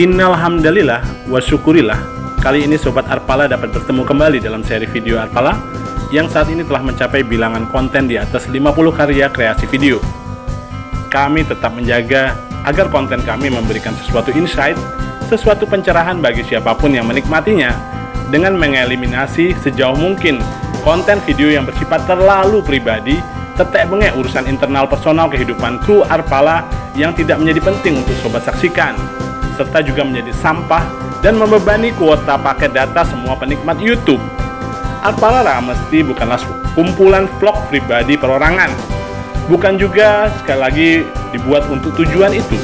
Innalhamdalillah wasyukurillah, kali ini Sobat Arpala dapat bertemu kembali dalam seri video Arpala yang saat ini telah mencapai bilangan konten di atas 50 karya kreasi video. Kami tetap menjaga agar konten kami memberikan sesuatu insight, sesuatu pencerahan bagi siapapun yang menikmatinya, dengan mengeliminasi sejauh mungkin konten video yang bersifat terlalu pribadi, tetek bengek urusan internal personal kehidupan kru Arpala yang tidak menjadi penting untuk Sobat saksikan, serta juga menjadi sampah dan membebani kuota paket data semua penikmat YouTube. Arpala Rahamesthi bukanlah kumpulan vlog pribadi perorangan, bukan juga sekali lagi dibuat untuk tujuan itu,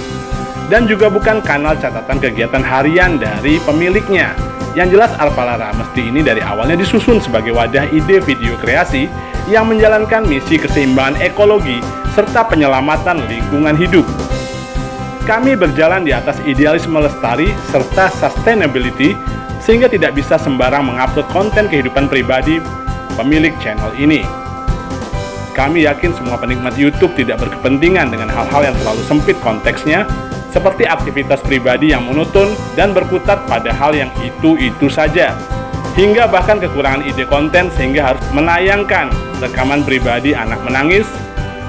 dan juga bukan kanal catatan kegiatan harian dari pemiliknya. Yang jelas Arpala Rahamesthi ini dari awalnya disusun sebagai wadah ide video kreasi yang menjalankan misi keseimbangan ekologi serta penyelamatan lingkungan hidup. Kami berjalan di atas idealisme lestari serta sustainability, sehingga tidak bisa sembarang mengupload konten kehidupan pribadi pemilik channel ini. Kami yakin semua penikmat YouTube tidak berkepentingan dengan hal-hal yang terlalu sempit konteksnya, seperti aktivitas pribadi yang monoton dan berkutat pada hal yang itu-itu saja, hingga bahkan kekurangan ide konten sehingga harus menayangkan rekaman pribadi anak menangis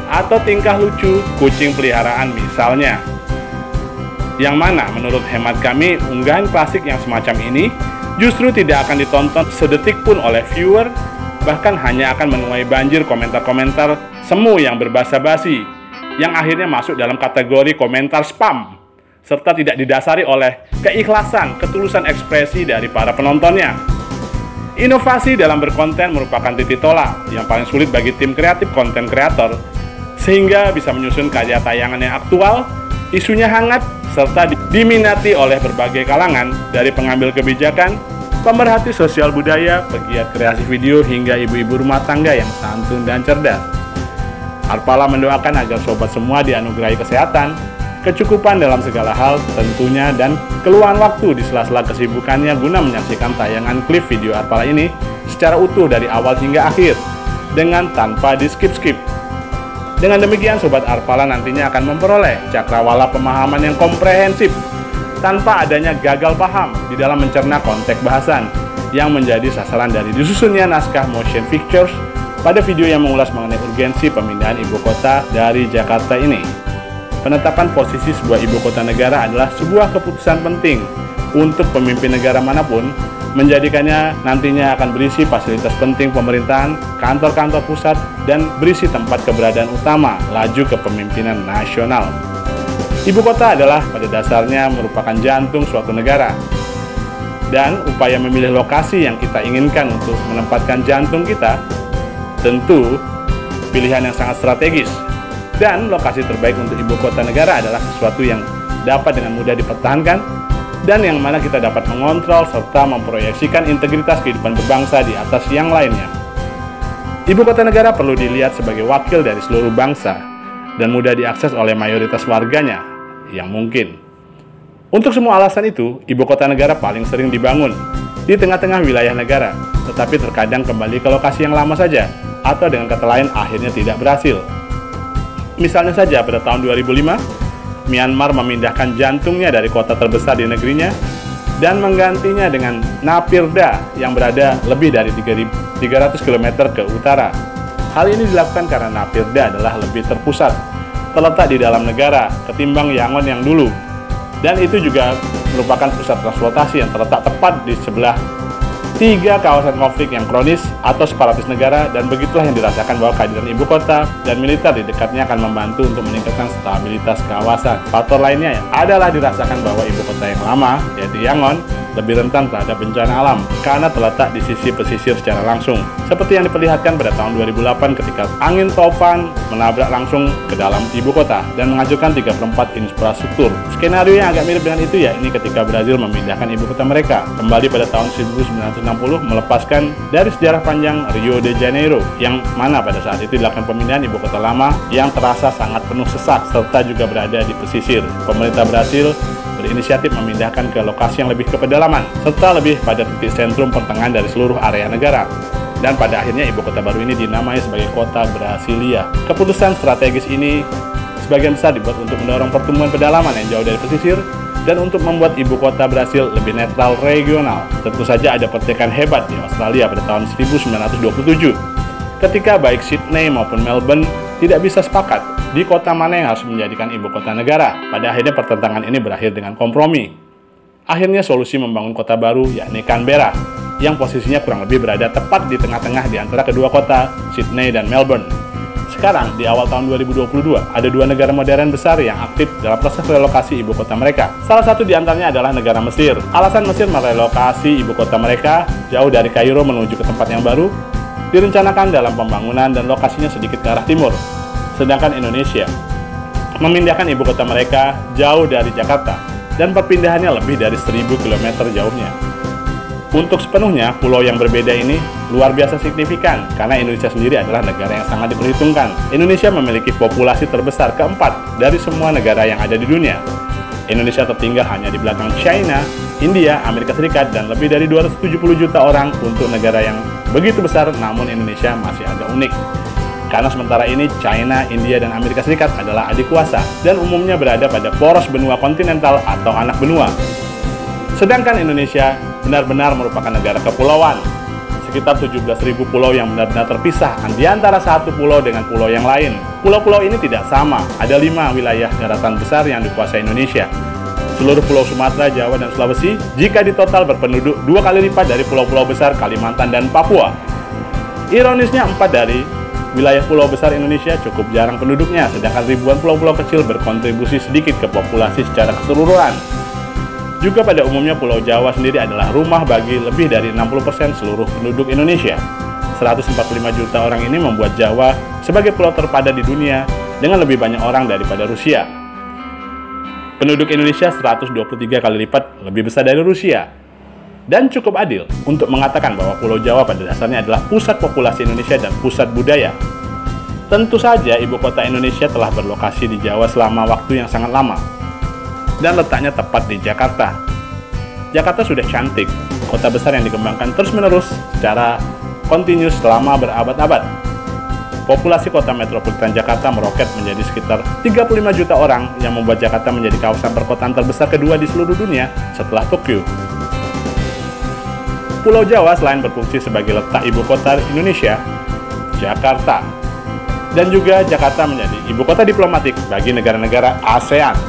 atau tingkah lucu kucing peliharaan misalnya. Yang mana menurut hemat kami, unggahan klasik yang semacam ini justru tidak akan ditonton sedetik pun oleh viewer, bahkan hanya akan menuai banjir komentar-komentar semu yang berbahasa basi, yang akhirnya masuk dalam kategori komentar spam, serta tidak didasari oleh keikhlasan, ketulusan ekspresi dari para penontonnya. Inovasi dalam berkonten merupakan titik tolak yang paling sulit bagi tim kreatif konten kreator, sehingga bisa menyusun karya tayangan yang aktual, isunya hangat, serta diminati oleh berbagai kalangan, dari pengambil kebijakan, pemerhati sosial budaya, pegiat kreasi video, hingga ibu-ibu rumah tangga yang santun dan cerdas. Arpala mendoakan agar sobat semua dianugerahi kesehatan, kecukupan dalam segala hal tentunya, dan keluhan waktu di sela-sela kesibukannya guna menyaksikan tayangan klip video Arpala ini secara utuh dari awal hingga akhir, dengan tanpa di skip-skip. Dengan demikian, Sobat Arpala nantinya akan memperoleh cakrawala pemahaman yang komprehensif tanpa adanya gagal paham di dalam mencerna konteks bahasan yang menjadi sasaran dari disusunnya naskah motion pictures pada video yang mengulas mengenai urgensi pemindahan ibu kota dari Jakarta ini. Penetapan posisi sebuah ibu kota negara adalah sebuah keputusan penting untuk pemimpin negara manapun, menjadikannya nantinya akan berisi fasilitas penting pemerintahan, kantor-kantor pusat, dan berisi tempat keberadaan utama laju kepemimpinan nasional. Ibu kota adalah pada dasarnya merupakan jantung suatu negara, dan upaya memilih lokasi yang kita inginkan untuk menempatkan jantung kita tentu pilihan yang sangat strategis, dan lokasi terbaik untuk ibu kota negara adalah sesuatu yang dapat dengan mudah dipertahankan dan yang mana kita dapat mengontrol serta memproyeksikan integritas kehidupan berbangsa di atas yang lainnya. Ibu kota negara perlu dilihat sebagai wakil dari seluruh bangsa dan mudah diakses oleh mayoritas warganya yang mungkin. Untuk semua alasan itu, ibu kota negara paling sering dibangun di tengah-tengah wilayah negara, tetapi terkadang kembali ke lokasi yang lama saja, atau dengan kata lain akhirnya tidak berhasil. Misalnya saja pada tahun 2005, Myanmar memindahkan jantungnya dari kota terbesar di negerinya dan menggantinya dengan Naypyidaw yang berada lebih dari 300 km ke utara. Hal ini dilakukan karena Naypyidaw adalah lebih terpusat, terletak di dalam negara ketimbang Yangon yang dulu. Dan itu juga merupakan pusat transportasi yang terletak tepat di sebelah tiga kawasan konflik yang kronis atau separatis negara, dan begitulah yang dirasakan bahwa kehadiran ibu kota dan militer di dekatnya akan membantu untuk meningkatkan stabilitas kawasan. Faktor lainnya adalah dirasakan bahwa ibu kota yang lama, yaitu Yangon, lebih rentan terhadap bencana alam karena terletak di sisi pesisir secara langsung, seperti yang diperlihatkan pada tahun 2008 ketika angin topan menabrak langsung ke dalam ibu kota dan menghancurkan 3/4 infrastruktur. Skenario yang agak mirip dengan itu yakni ketika Brazil memindahkan ibu kota mereka kembali pada tahun 1960, melepaskan dari sejarah panjang Rio de Janeiro, yang mana pada saat itu dilakukan pemindahan ibu kota lama yang terasa sangat penuh sesak serta juga berada di pesisir. Pemerintah Brasil berinisiatif memindahkan ke lokasi yang lebih ke pedalaman serta lebih pada titik sentrum pertengahan dari seluruh area negara, dan pada akhirnya ibu kota baru ini dinamai sebagai kota Brasilia. Keputusan strategis ini sebagian besar dibuat untuk mendorong pertumbuhan pedalaman yang jauh dari pesisir dan untuk membuat ibu kota Brasil lebih netral regional. Tentu saja ada pertikaian hebat di Australia pada tahun 1927, ketika baik Sydney maupun Melbourne tidak bisa sepakat di kota mana yang harus menjadikan ibu kota negara. Pada akhirnya pertentangan ini berakhir dengan kompromi. Akhirnya solusi membangun kota baru, yakni Canberra, yang posisinya kurang lebih berada tepat di tengah-tengah di antara kedua kota, Sydney dan Melbourne. Sekarang, di awal tahun 2022, ada dua negara modern besar yang aktif dalam proses relokasi ibu kota mereka. Salah satu di antaranya adalah negara Mesir. Alasan Mesir merelokasi ibu kota mereka jauh dari Kairo menuju ke tempat yang baru, direncanakan dalam pembangunan dan lokasinya sedikit ke arah timur. Sedangkan Indonesia memindahkan ibu kota mereka jauh dari Jakarta, dan perpindahannya lebih dari 1000 km jauhnya. Untuk sepenuhnya, pulau yang berbeda ini luar biasa signifikan, karena Indonesia sendiri adalah negara yang sangat diperhitungkan. Indonesia memiliki populasi terbesar keempat dari semua negara yang ada di dunia. Indonesia tertinggal hanya di belakang China, India, Amerika Serikat, dan lebih dari 270 juta orang untuk negara yang begitu besar, namun Indonesia masih agak unik. Karena sementara ini, China, India, dan Amerika Serikat adalah adik kuasa, dan umumnya berada pada poros benua kontinental atau anak benua. Sedangkan Indonesia benar-benar merupakan negara kepulauan, sekitar 17.000 pulau yang benar-benar terpisah di antara satu pulau dengan pulau yang lain. Pulau-pulau ini tidak sama, ada 5 wilayah daratan besar yang dikuasai Indonesia. Seluruh pulau Sumatera, Jawa, dan Sulawesi jika ditotal berpenduduk 2 kali lipat dari pulau-pulau besar Kalimantan dan Papua. Ironisnya, 4 dari wilayah pulau besar Indonesia cukup jarang penduduknya, sedangkan ribuan pulau-pulau kecil berkontribusi sedikit ke populasi secara keseluruhan. Juga pada umumnya Pulau Jawa sendiri adalah rumah bagi lebih dari 60% seluruh penduduk Indonesia. 145 juta orang ini membuat Jawa sebagai pulau terpadat di dunia dengan lebih banyak orang daripada Rusia. Penduduk Indonesia 123 kali lipat lebih besar dari Rusia. Dan cukup adil untuk mengatakan bahwa Pulau Jawa pada dasarnya adalah pusat populasi Indonesia dan pusat budaya. Tentu saja ibu kota Indonesia telah berlokasi di Jawa selama waktu yang sangat lama, dan letaknya tepat di Jakarta. Jakarta sudah cantik, kota besar yang dikembangkan terus-menerus secara kontinu selama berabad-abad. Populasi kota metropolitan Jakarta meroket menjadi sekitar 35 juta orang yang membuat Jakarta menjadi kawasan perkotaan terbesar kedua di seluruh dunia setelah Tokyo. Pulau Jawa selain berfungsi sebagai letak ibu kota Indonesia, Jakarta, dan juga Jakarta menjadi ibu kota diplomatik bagi negara-negara ASEAN.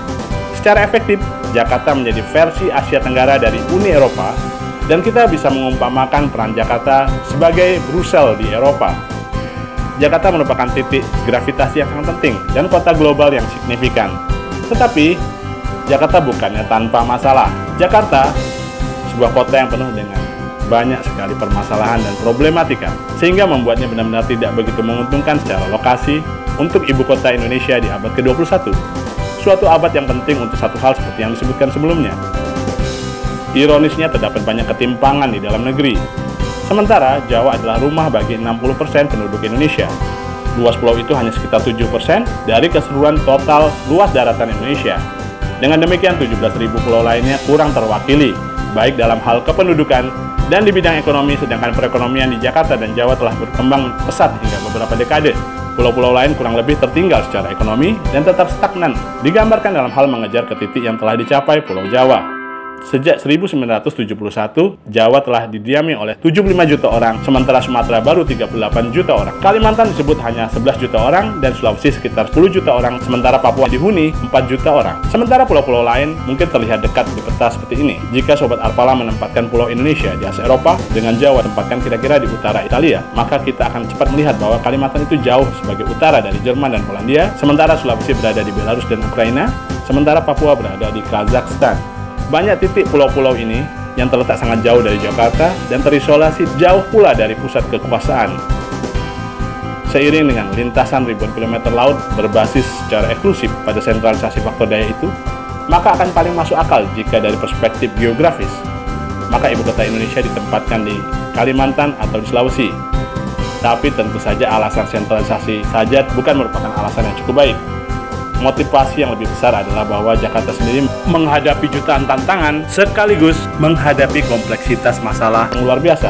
Secara efektif, Jakarta menjadi versi Asia Tenggara dari Uni Eropa, dan kita bisa mengumpamakan peran Jakarta sebagai Brusel di Eropa. Jakarta merupakan titik gravitasi yang sangat penting dan kota global yang signifikan. Tetapi, Jakarta bukannya tanpa masalah. Jakarta, sebuah kota yang penuh dengan banyak sekali permasalahan dan problematika, sehingga membuatnya benar-benar tidak begitu menguntungkan secara lokasi untuk ibu kota Indonesia di abad ke-21. Suatu abad yang penting untuk satu hal seperti yang disebutkan sebelumnya. Ironisnya, terdapat banyak ketimpangan di dalam negeri. Sementara, Jawa adalah rumah bagi 60% penduduk Indonesia. Luas pulau itu hanya sekitar 7% dari keseluruhan total luas daratan Indonesia. Dengan demikian, 17.000 pulau lainnya kurang terwakili, baik dalam hal kependudukan dan di bidang ekonomi, sedangkan perekonomian di Jakarta dan Jawa telah berkembang pesat hingga beberapa dekade. Pulau-pulau lain kurang lebih tertinggal secara ekonomi dan tetap stagnan, digambarkan dalam hal mengejar ke titik yang telah dicapai Pulau Jawa. Sejak 1971, Jawa telah didiami oleh 75 juta orang, sementara Sumatera baru 38 juta orang. Kalimantan disebut hanya 11 juta orang, dan Sulawesi sekitar 10 juta orang, sementara Papua dihuni 4 juta orang. Sementara pulau-pulau lain mungkin terlihat dekat di peta seperti ini. Jika Sobat Arpala menempatkan pulau Indonesia di Asia Eropa, dengan Jawa tempatkan kira-kira di utara Italia, maka kita akan cepat melihat bahwa Kalimantan itu jauh sebagai utara dari Jerman dan Polandia, sementara Sulawesi berada di Belarus dan Ukraina, sementara Papua berada di Kazakhstan. Banyak titik pulau-pulau ini yang terletak sangat jauh dari Jakarta dan terisolasi jauh pula dari pusat kekuasaan. Seiring dengan lintasan ribuan kilometer laut berbasis secara eksklusif pada sentralisasi faktor daya itu, maka akan paling masuk akal jika dari perspektif geografis. Maka ibu kota Indonesia ditempatkan di Kalimantan atau di Sulawesi. Tapi tentu saja alasan sentralisasi saja bukan merupakan alasan yang cukup baik. Motivasi yang lebih besar adalah bahwa Jakarta sendiri menghadapi jutaan tantangan sekaligus menghadapi kompleksitas masalah yang luar biasa.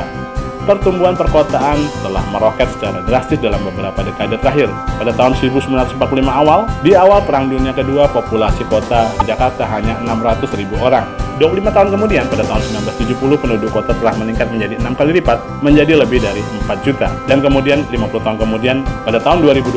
pertumbuhan perkotaan telah meroket secara drastis dalam beberapa dekade terakhir. Pada tahun 1945 awal, di awal Perang Dunia Kedua, populasi kota Jakarta hanya 600.000 orang. 25 tahun kemudian, pada tahun 1970, penduduk kota telah meningkat menjadi 6 kali lipat, menjadi lebih dari 4 juta. Dan kemudian, 50 tahun kemudian, pada tahun 2020,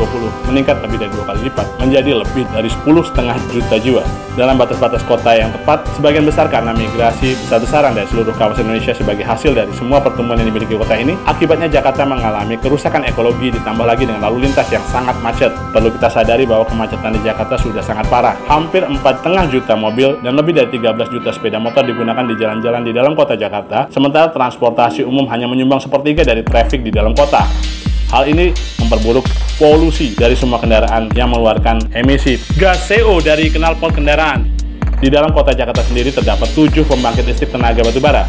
meningkat lebih dari 2 kali lipat, menjadi lebih dari 10,5 juta jiwa. Dalam batas-batas kota yang tepat, sebagian besar karena migrasi besar-besaran dari seluruh kawasan Indonesia sebagai hasil dari semua pertumbuhan yang dimiliki kota ini, akibatnya Jakarta mengalami kerusakan ekologi, ditambah lagi dengan lalu lintas yang sangat macet. Perlu kita sadari bahwa kemacetan di Jakarta sudah sangat parah. Hampir 4,5 juta mobil dan lebih dari 13 juta sepeda motor digunakan di jalan-jalan di dalam kota Jakarta, sementara transportasi umum hanya menyumbang sepertiga dari trafik di dalam kota. Hal ini memperburuk polusi dari semua kendaraan yang mengeluarkan emisi gas CO dari knalpot kendaraan. Di dalam kota Jakarta sendiri terdapat 7 pembangkit listrik tenaga batubara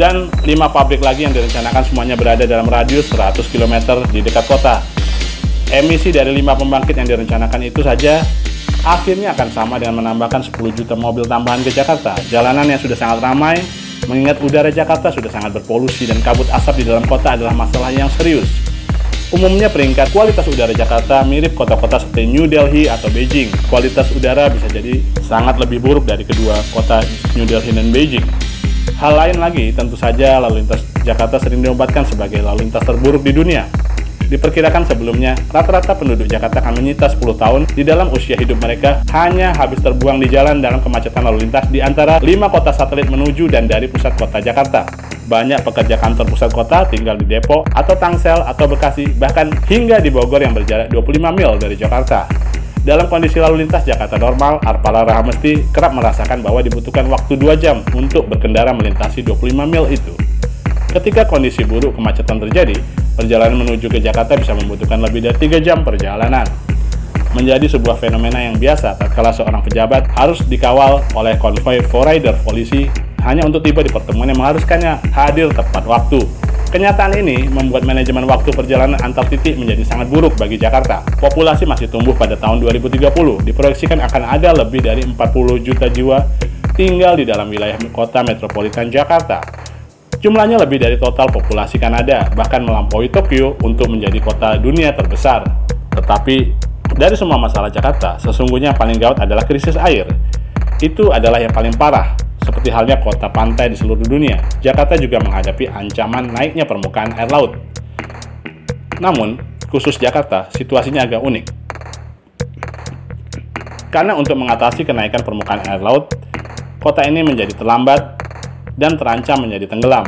dan 5 pabrik lagi yang direncanakan semuanya berada dalam radius 100 km di dekat kota. Emisi dari 5 pembangkit yang direncanakan itu saja akhirnya akan sama dengan menambahkan 10 juta mobil tambahan ke Jakarta. Jalanan yang sudah sangat ramai, mengingat udara Jakarta sudah sangat berpolusi dan kabut asap di dalam kota adalah masalah yang serius. Umumnya peringkat kualitas udara Jakarta mirip kota-kota seperti New Delhi atau Beijing. Kualitas udara bisa jadi sangat lebih buruk dari kedua kota New Delhi dan Beijing. Hal lain lagi, tentu saja lalu lintas Jakarta sering dinobatkan sebagai lalu lintas terburuk di dunia. Diperkirakan sebelumnya, rata-rata penduduk Jakarta akan menyita 10 tahun di dalam usia hidup mereka hanya habis terbuang di jalan dalam kemacetan lalu lintas di antara 5 kota satelit menuju dan dari pusat kota Jakarta. Banyak pekerja kantor pusat kota tinggal di Depok atau Tangsel atau Bekasi, bahkan hingga di Bogor yang berjarak 25 mil dari Jakarta. Dalam kondisi lalu lintas Jakarta normal, Arpala Rahamesthi kerap merasakan bahwa dibutuhkan waktu 2 jam untuk berkendara melintasi 25 mil itu. Ketika kondisi buruk kemacetan terjadi, perjalanan menuju ke Jakarta bisa membutuhkan lebih dari 3 jam perjalanan. Menjadi sebuah fenomena yang biasa tatkala seorang pejabat harus dikawal oleh konvoi forerunner polisi hanya untuk tiba di pertemuan yang mengharuskannya hadir tepat waktu. Kenyataan ini membuat manajemen waktu perjalanan antar titik menjadi sangat buruk bagi Jakarta. Populasi masih tumbuh pada tahun 2030, diproyeksikan akan ada lebih dari 40 juta jiwa tinggal di dalam wilayah kota metropolitan Jakarta. Jumlahnya lebih dari total populasi Kanada, bahkan melampaui Tokyo untuk menjadi kota dunia terbesar. Tetapi, dari semua masalah Jakarta, sesungguhnya yang paling gawat adalah krisis air. Itu adalah yang paling parah. Seperti halnya kota pantai di seluruh dunia, Jakarta juga menghadapi ancaman naiknya permukaan air laut. Namun, khusus Jakarta, situasinya agak unik. Karena untuk mengatasi kenaikan permukaan air laut, kota ini menjadi terlambat dan terancam menjadi tenggelam.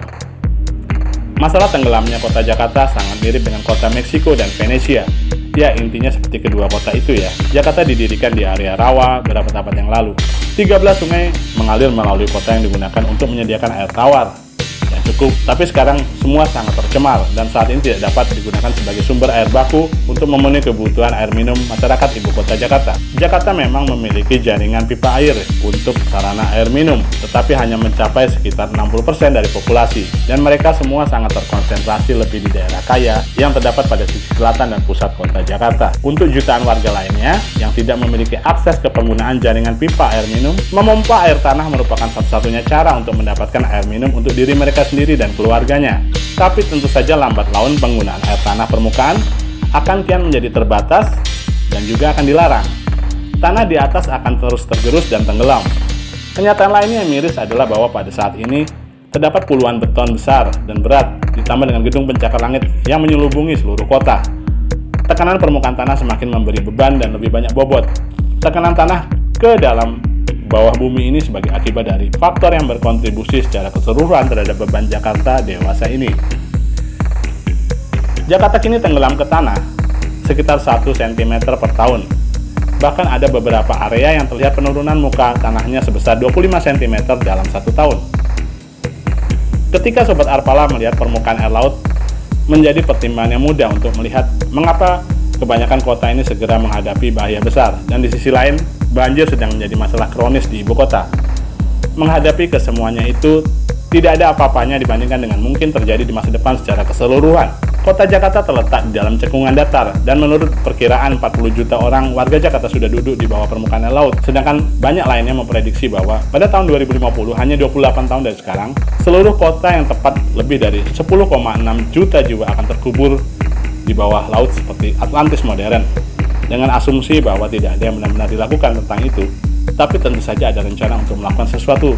Masalah tenggelamnya kota Jakarta sangat mirip dengan kota Meksiko dan Venesia. Ya, intinya seperti kedua kota itu ya. Jakarta didirikan di area rawa beberapa abad yang lalu. 13 sungai mengalir melalui kota yang digunakan untuk menyediakan air tawar yang cukup. Tapi sekarang semua sangat tercemar dan saat ini tidak dapat digunakan sebagai sumber air baku untuk memenuhi kebutuhan air minum masyarakat ibu kota Jakarta. Jakarta memang memiliki jaringan pipa air untuk sarana air minum, tetapi hanya mencapai sekitar 60% dari populasi dan mereka semua sangat terkonsentrasi lebih di daerah kaya yang terdapat pada sisi selatan dan pusat kota Jakarta. Untuk jutaan warga lainnya yang tidak memiliki akses ke penggunaan jaringan pipa air minum, memompa air tanah merupakan satu-satunya cara untuk mendapatkan air minum untuk diri mereka sendiri dan keluarganya. Tapi tentu saja lambat laun penggunaan air tanah permukaan akan kian menjadi terbatas dan juga akan dilarang. Tanah di atas akan terus tergerus dan tenggelam. Kenyataan lainnya yang miris adalah bahwa pada saat ini terdapat puluhan beton besar dan berat ditambah dengan gedung pencakar langit yang menyelubungi seluruh kota. Tekanan permukaan tanah semakin memberi beban dan lebih banyak bobot. Tekanan tanah ke dalam bawah bumi ini sebagai akibat dari faktor yang berkontribusi secara keseluruhan terhadap beban Jakarta dewasa ini. Jakarta kini tenggelam ke tanah sekitar 1 cm per tahun. Bahkan ada beberapa area yang terlihat penurunan muka tanahnya sebesar 25 cm dalam 1 tahun. Ketika Sobat Arpala melihat permukaan air laut, menjadi pertimbangan yang mudah untuk melihat mengapa kebanyakan kota ini segera menghadapi bahaya besar. Dan di sisi lain, banjir sedang menjadi masalah kronis di ibu kota. Menghadapi kesemuanya itu, Tidak ada apa-apanya dibandingkan dengan mungkin terjadi di masa depan secara keseluruhan. Kota Jakarta terletak di dalam cekungan datar, dan menurut perkiraan 40 juta orang, warga Jakarta sudah duduk di bawah permukaan laut. Sedangkan banyak lainnya memprediksi bahwa pada tahun 2050, hanya 28 tahun dari sekarang, seluruh kota yang tepat lebih dari 10,6 juta jiwa akan terkubur di bawah laut seperti Atlantis modern. Dengan asumsi bahwa tidak ada yang benar-benar dilakukan tentang itu, tapi tentu saja ada rencana untuk melakukan sesuatu.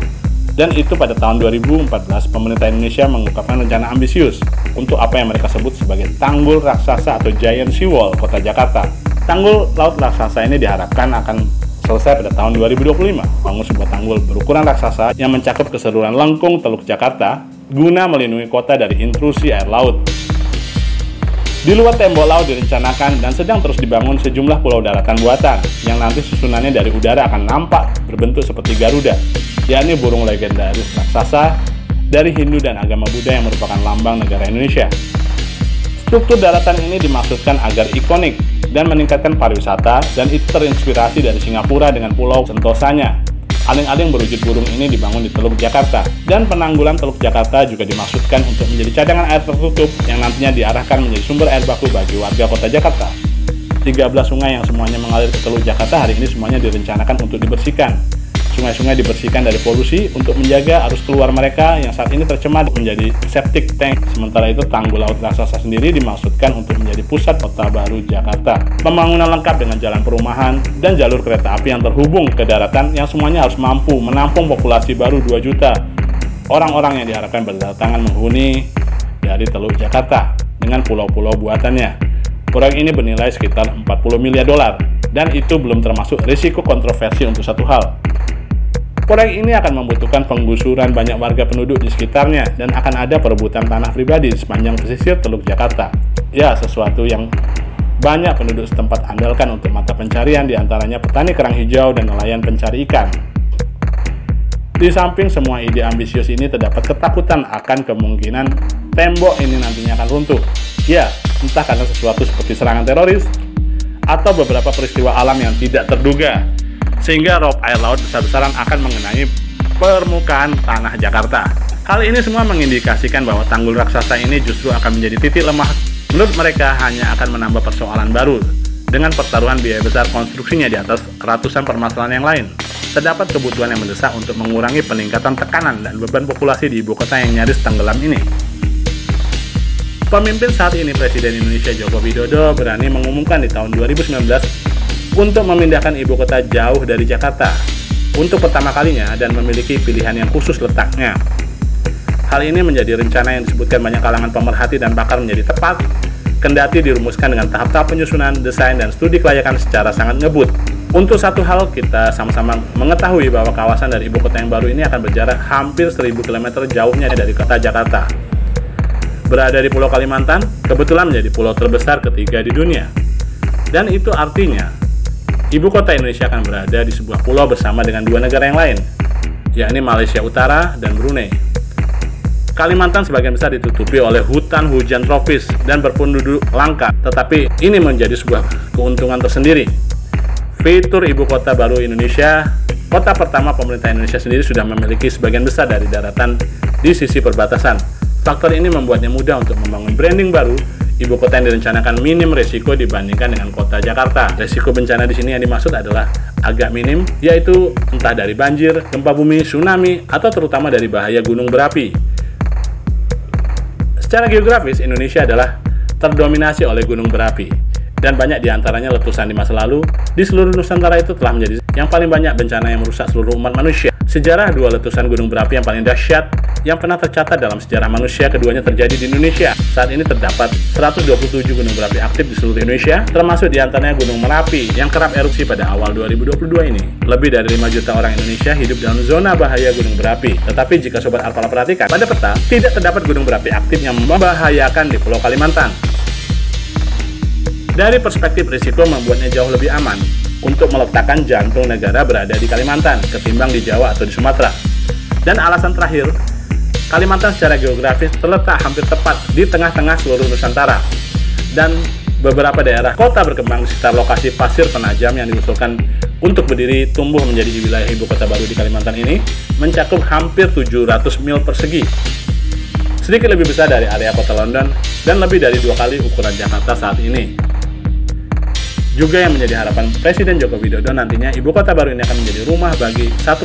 Dan itu pada tahun 2014, pemerintah Indonesia mengungkapkan rencana ambisius untuk apa yang mereka sebut sebagai tanggul raksasa atau giant seawall kota Jakarta. Tanggul laut raksasa ini diharapkan akan selesai pada tahun 2025. Bangun sebuah tanggul berukuran raksasa yang mencakup keseluruhan lengkung Teluk Jakarta guna melindungi kota dari intrusi air laut. Di luar tembok laut direncanakan dan sedang terus dibangun sejumlah pulau daratan buatan yang nanti susunannya dari udara akan nampak berbentuk seperti Garuda, yakni burung legendaris raksasa dari Hindu dan agama Buddha yang merupakan lambang negara Indonesia. Struktur daratan ini dimaksudkan agar ikonik dan meningkatkan pariwisata, dan itu terinspirasi dari Singapura dengan pulau Sentosanya. Aling-aling berwujud burung ini dibangun di Teluk Jakarta, dan penanggulan Teluk Jakarta juga dimaksudkan untuk menjadi cadangan air tertutup yang nantinya diarahkan menjadi sumber air baku bagi warga kota Jakarta. 13 sungai yang semuanya mengalir ke Teluk Jakarta hari ini semuanya direncanakan untuk dibersihkan. Sungai-sungai dibersihkan dari polusi untuk menjaga arus keluar mereka yang saat ini tercemar menjadi septic tank. Sementara itu, tanggul laut raksasa sendiri dimaksudkan untuk menjadi pusat kota baru Jakarta. Pembangunan lengkap dengan jalan perumahan dan jalur kereta api yang terhubung ke daratan yang semuanya harus mampu menampung populasi baru 2 juta orang-orang yang diharapkan berdatangan menghuni dari Teluk Jakarta dengan pulau-pulau buatannya. Proyek ini bernilai sekitar 40 miliar dolar, dan itu belum termasuk risiko kontroversi untuk satu hal. Proyek ini akan membutuhkan penggusuran banyak warga penduduk di sekitarnya, dan akan ada perebutan tanah pribadi di sepanjang pesisir Teluk Jakarta. Ya, sesuatu yang banyak penduduk setempat andalkan untuk mata pencarian, diantaranya petani kerang hijau dan nelayan pencari ikan. Di samping semua ide ambisius ini, terdapat ketakutan akan kemungkinan tembok ini nantinya akan runtuh. Ya, entah karena sesuatu seperti serangan teroris, atau beberapa peristiwa alam yang tidak terduga, sehingga rob air laut besar-besaran akan mengenai permukaan tanah Jakarta. Hal ini semua mengindikasikan bahwa tanggul raksasa ini justru akan menjadi titik lemah. Menurut mereka, hanya akan menambah persoalan baru dengan pertaruhan biaya besar konstruksinya di atas ratusan permasalahan yang lain. Terdapat kebutuhan yang mendesak untuk mengurangi peningkatan tekanan dan beban populasi di ibu kota yang nyaris tenggelam ini. Pemimpin saat ini, Presiden Indonesia Joko Widodo, berani mengumumkan di tahun 2019 untuk memindahkan ibu kota jauh dari Jakarta untuk pertama kalinya, dan memiliki pilihan yang khusus letaknya. Hal ini menjadi rencana yang disebutkan banyak kalangan pemerhati dan pakar menjadi tepat, kendati dirumuskan dengan tahap-tahap penyusunan, desain, dan studi kelayakan secara sangat ngebut. Untuk satu hal, kita sama-sama mengetahui bahwa kawasan dari ibu kota yang baru ini akan berjarak hampir 1000 km jauhnya dari kota Jakarta. Berada di Pulau Kalimantan, kebetulan menjadi pulau terbesar ketiga di dunia. Dan itu artinya ibu kota Indonesia akan berada di sebuah pulau bersama dengan dua negara yang lain, yakni Malaysia Utara dan Brunei. Kalimantan sebagian besar ditutupi oleh hutan hujan tropis dan berpenduduk langka, tetapi ini menjadi sebuah keuntungan tersendiri. Fitur ibu kota baru Indonesia, kota pertama pemerintah Indonesia sendiri sudah memiliki sebagian besar dari daratan di sisi perbatasan. Faktor ini membuatnya mudah untuk membangun branding baru. Ibu kota yang direncanakan minim resiko dibandingkan dengan kota Jakarta. Resiko bencana di sini yang dimaksud adalah agak minim, yaitu entah dari banjir, gempa bumi, tsunami, atau terutama dari bahaya gunung berapi. Secara geografis, Indonesia adalah terdominasi oleh gunung berapi, dan banyak diantaranya letusan di masa lalu. Di seluruh Nusantara itu telah menjadi yang paling banyak bencana yang merusak seluruh umat manusia. Sejarah dua letusan gunung berapi yang paling dahsyat yang pernah tercatat dalam sejarah manusia, keduanya terjadi di Indonesia. Saat ini terdapat 127 gunung berapi aktif di seluruh Indonesia, termasuk diantaranya Gunung Merapi yang kerap erupsi pada awal 2022 ini. Lebih dari 5 juta orang Indonesia hidup dalam zona bahaya gunung berapi. Tetapi jika Sobat Arpala perhatikan, pada peta tidak terdapat gunung berapi aktif yang membahayakan di Pulau Kalimantan. Dari perspektif risiko, membuatnya jauh lebih aman untuk meletakkan jantung negara berada di Kalimantan ketimbang di Jawa atau di Sumatera. Dan alasan terakhir, Kalimantan secara geografis terletak hampir tepat di tengah-tengah seluruh Nusantara, dan beberapa daerah kota berkembang di sekitar lokasi Pasir Penajam yang diusulkan untuk berdiri tumbuh menjadi wilayah ibu kota baru di Kalimantan ini mencakup hampir 700 mil persegi, sedikit lebih besar dari area kota London dan lebih dari 2 kali ukuran Jakarta saat ini. Juga yang menjadi harapan Presiden Joko Widodo nantinya, ibu kota baru ini akan menjadi rumah bagi 1,4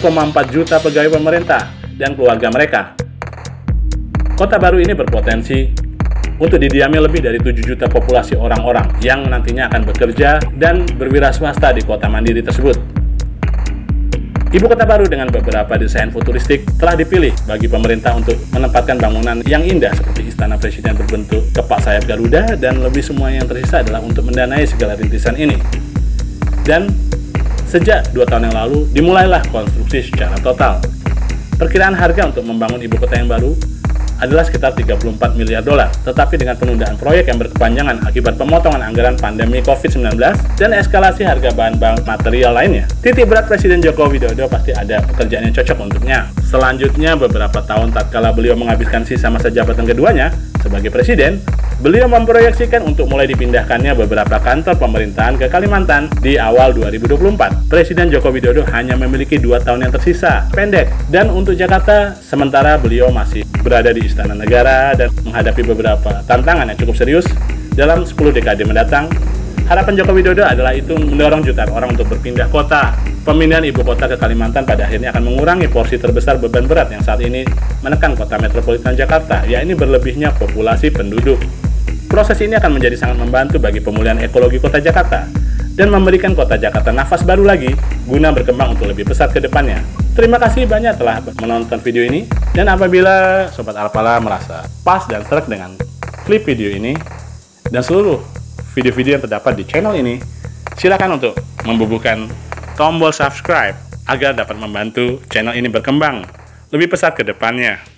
juta pegawai pemerintah dan keluarga mereka. Kota baru ini berpotensi untuk didiami lebih dari 7 juta populasi orang-orang yang nantinya akan bekerja dan berwiraswasta di kota mandiri tersebut. Ibu kota baru dengan beberapa desain futuristik telah dipilih bagi pemerintah untuk menempatkan bangunan yang indah seperti istana presiden berbentuk kepak sayap Garuda, dan lebih semua yang tersisa adalah untuk mendanai segala rintisan ini. Dan sejak 2 tahun yang lalu dimulailah konstruksi secara total. Perkiraan harga untuk membangun ibu kota yang baru adalah sekitar 34 miliar dolar, tetapi dengan penundaan proyek yang berkepanjangan akibat pemotongan anggaran pandemi COVID-19 dan eskalasi harga bahan-bahan material lainnya, titik berat Presiden Joko Widodo pasti ada pekerjaan yang cocok untuknya. Selanjutnya, beberapa tahun tatkala beliau menghabiskan sisa masa jabatan keduanya sebagai presiden, beliau memproyeksikan untuk mulai dipindahkannya beberapa kantor pemerintahan ke Kalimantan di awal 2024. Presiden Joko Widodo hanya memiliki 2 tahun yang tersisa, pendek. Dan untuk Jakarta, sementara beliau masih berada di Istana Negara dan menghadapi beberapa tantangan yang cukup serius dalam 10 dekade mendatang, harapan Joko Widodo adalah itu mendorong jutaan orang untuk berpindah kota. Pemindahan ibu kota ke Kalimantan pada akhirnya akan mengurangi porsi terbesar beban berat yang saat ini menekan kota metropolitan Jakarta, yakni berlebihnya populasi penduduk. Proses ini akan menjadi sangat membantu bagi pemulihan ekologi kota Jakarta dan memberikan kota Jakarta nafas baru lagi guna berkembang untuk lebih besar ke depannya. Terima kasih banyak telah menonton video ini, dan apabila Sobat Arpala merasa pas dan serak dengan klip video ini dan seluruh video-video yang terdapat di channel ini, silakan untuk membubuhkan tombol subscribe agar dapat membantu channel ini berkembang lebih pesat ke depannya.